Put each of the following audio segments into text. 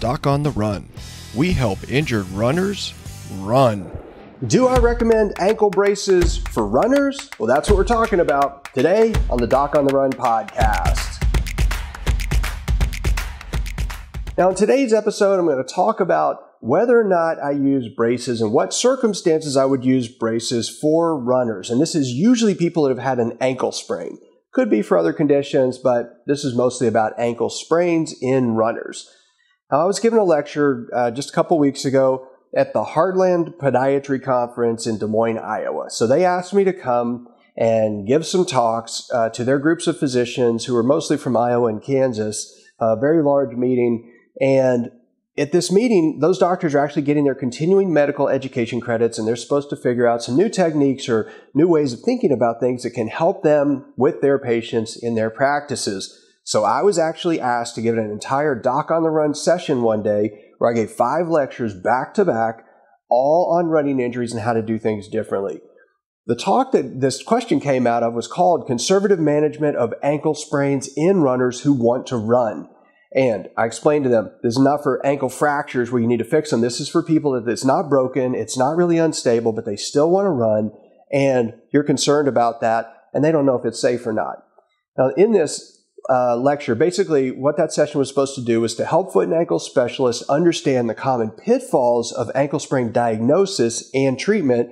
Doc on the Run. We help injured runners run. Do I recommend ankle braces for runners? Well, that's what we're talking about today on the Doc on the Run podcast. Now, in today's episode, I'm going to talk about whether or not I use braces and what circumstances I would use braces for runners. And this is usually people that have had an ankle sprain. Could be for other conditions, but this is mostly about ankle sprains in runners. Now, I was given a lecture just a couple weeks ago at the Heartland Podiatry Conference in Des Moines, Iowa. So they asked me to come and give some talks to their groups of physicians who were mostly from Iowa and Kansas, a very large meeting. And at this meeting, those doctors are actually getting their continuing medical education credits, and they're supposed to figure out some new techniques or new ways of thinking about things that can help them with their patients in their practices. So I was actually asked to give an entire Doc on the Run session one day where I gave 5 lectures back to back, all on running injuries and how to do things differently. The talk that this question came out of was called Conservative Management of Ankle Sprains in Runners Who Want to Run. And I explained to them, this is not for ankle fractures where you need to fix them. This is for people that it's not broken, it's not really unstable, but they still want to run, and you're concerned about that, and they don't know if it's safe or not. Now, in this lecture, basically what that session was supposed to do was to help foot and ankle specialists understand the common pitfalls of ankle sprain diagnosis and treatment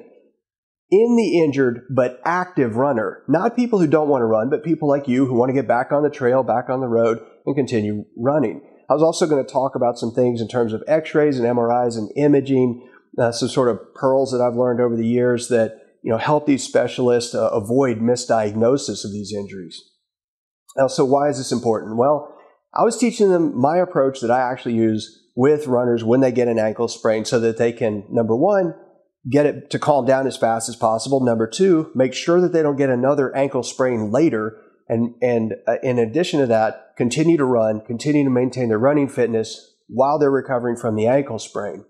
in the injured but active runner. Not people who don't want to run, but people like you who want to get back on the trail, back on the road, and continue running. I was also going to talk about some things in terms of x-rays and MRIs and imaging, some sort of pearls that I've learned over the years that, you know, help these specialists avoid misdiagnosis of these injuries. Now, so why is this important? Well, I was teaching them my approach that I actually use with runners when they get an ankle sprain so that they can, number one, get it to calm down as fast as possible. Number two, make sure that they don't get another ankle sprain later. And in addition to that, continue to run, continue to maintain their running fitness while they're recovering from the ankle sprain.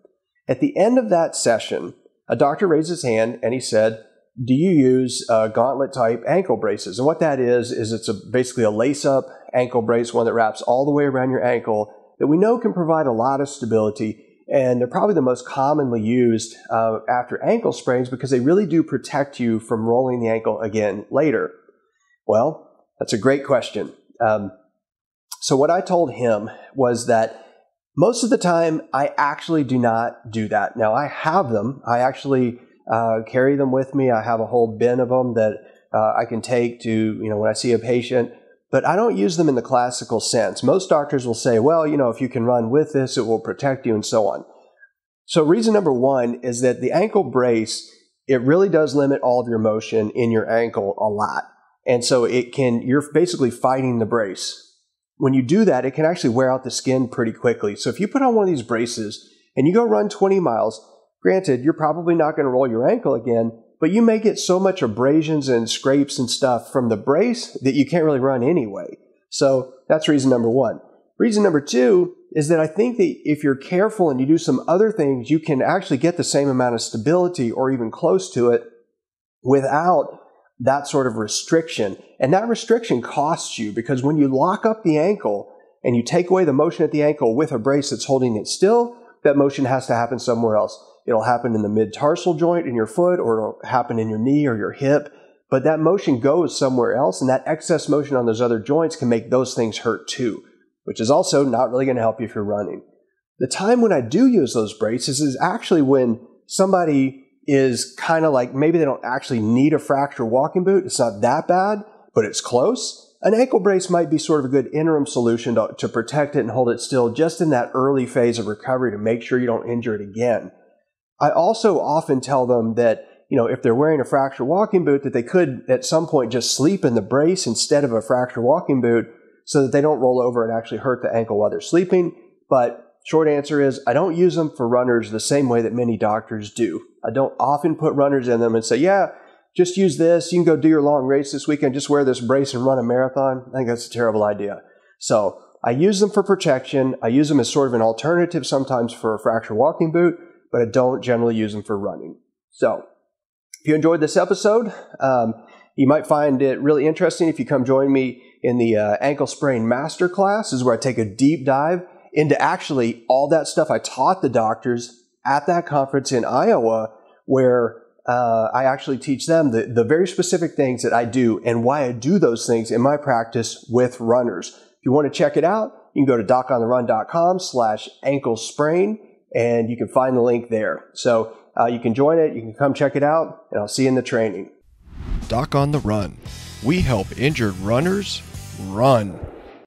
At the end of that session, a doctor raised his hand and he said, do you use gauntlet-type ankle braces? And what that is it's basically a lace-up ankle brace, one that wraps all the way around your ankle that we know can provide a lot of stability. And they're probably the most commonly used after ankle sprains because they really do protect you from rolling the ankle again later. Well, that's a great question. So what I told him was that most of the time I actually do not do that. Now, I have them. I actually carry them with me. I have a whole bin of them that I can take to, you know, when I see a patient, but I don't use them in the classical sense. Most doctors will say, well, you know, if you can run with this, it will protect you and so on. So reason number one is that the ankle brace, it really does limit all of your motion in your ankle a lot. And so it can, you're basically fighting the brace. When you do that, it can actually wear out the skin pretty quickly. So if you put on one of these braces and you go run 20 miles, granted, you're probably not going to roll your ankle again, but you may get so much abrasions and scrapes and stuff from the brace that you can't really run anyway. So that's reason number one. Reason number two is that I think that if you're careful and you do some other things, you can actually get the same amount of stability or even close to it without that sort of restriction. And that restriction costs you because when you lock up the ankle and you take away the motion at the ankle with a brace that's holding it still, that motion has to happen somewhere else. It'll happen in the mid-tarsal joint in your foot, or it'll happen in your knee or your hip, but that motion goes somewhere else, and that excess motion on those other joints can make those things hurt too, which is also not really going to help you if you're running. The time when I do use those braces is actually when somebody is kind of like, maybe they don't actually need a fracture walking boot, it's not that bad, but it's close. An ankle brace might be sort of a good interim solution to protect it and hold it still just in that early phase of recovery to make sure you don't injure it again. I also often tell them that, you know, if they're wearing a fracture walking boot, that they could at some point just sleep in the brace instead of a fracture walking boot so that they don't roll over and actually hurt the ankle while they're sleeping. But short answer is I don't use them for runners the same way that many doctors do. I don't often put runners in them and say, yeah, just use this. You can go do your long race this weekend. Just wear this brace and run a marathon. I think that's a terrible idea. So I use them for protection. I use them as sort of an alternative sometimes for a fracture walking boot, but I don't generally use them for running. So if you enjoyed this episode, you might find it really interesting if you come join me in the ankle sprain masterclass. This is where I take a deep dive into actually all that stuff I taught the doctors at that conference in Iowa, where I actually teach them the very specific things that I do and why I do those things in my practice with runners. If you want to check it out, you can go to docontherun.com/ankle-sprain, and you can find the link there. So you can join it, you can come check it out, and I'll see you in the training. Doc on the Run. We help injured runners run.